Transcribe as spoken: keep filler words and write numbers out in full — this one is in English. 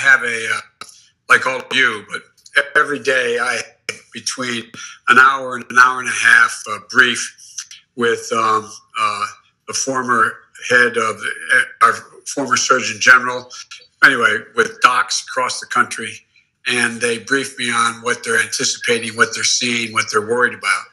have a, uh, like all of you, but every day I have between an hour and an hour and a half uh, brief with um, uh, the former head of uh, our former Surgeon General, anyway, with docs across the country. And they brief me on what they're anticipating, what they're seeing, what they're worried about.